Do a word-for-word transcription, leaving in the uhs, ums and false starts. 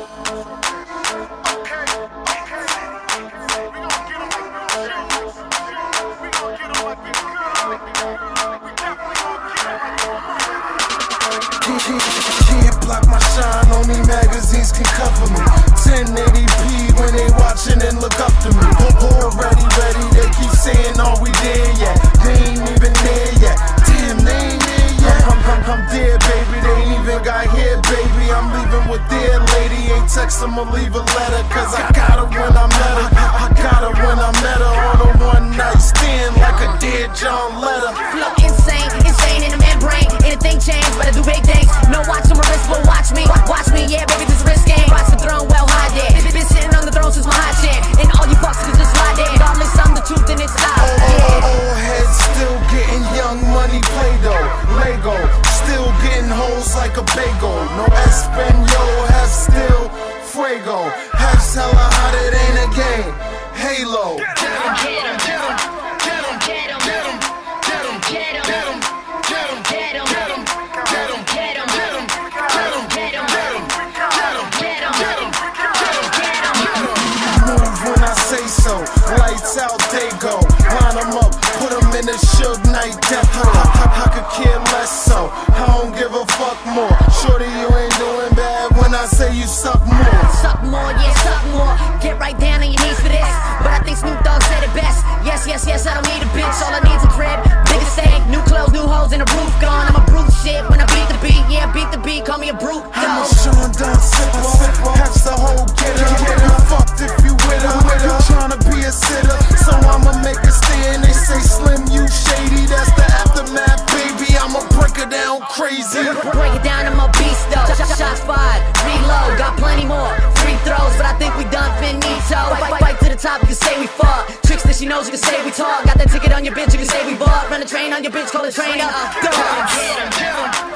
Can't block my shine, only magazines can cover me. ten eighty p when they watching and look up to me. Already ready, they keep saying all we there yet. They ain't even there yet. Damn, they ain't there yet. I'm, I'm, I'm there, baby, they ain't even got here, baby. I'm leaving with their lady. Ain't text them or leave a letter, cause I got her when I met her. I got her when I met her on a one night stand, like a dead John Letter. Look insane, insane in the membrane. Anything change, but I do big things. No watch on my wrist, but watch me. Watch me, yeah, baby, this is a risk game. Watch the throne, well, hide there. Been sitting on the throne since my hot shit. And all you fucks is just lie there. Godless, I'm the truth and it's not. Oh, oh, oh, heads still getting young money, Play-Doh, Lego. Still getting hoes like a bagel. No Espanol, half still fuego. Half's hella hot, it ain't a game. Halo. Get em, get em, get em, get em, get em, get em, get em, get em, get em. Lights out, they go. Line them up, put them in a Suge Knight death row. I, I, I could care less, so I don't give a fuck more. Shorty, you ain't doing bad when I say you suck more. Suck more, yeah, suck more. Get right down on your knees for this. But I think Snoop Dogg said it best. Yes, yes, yes, I don't need a bitch. All I need's a crib, biggest thing. New clothes, new hoes, and a roof gone. I'm a brute shit when I beat the beat. Yeah, beat the beat, call me a brute. Yo. I'm a Sean Don Sippo. Half's the whole get up. Get up, fucked if you with her. You tryna be a sitter, so I'ma make a stand. They say Slim, you shady. That's the aftermath, baby. I'ma break it down crazy. Break it down, I'm a beast though. Shots fired, reload, got plenty more free throws, but I think we done finito. Fight, fight to the top, you can say we fought. Tricks that she knows, you can say we talk. Got that ticket on your bitch, you can say we bought. Run a train on your bitch, call it train up. Get 'em, get 'em, get 'em.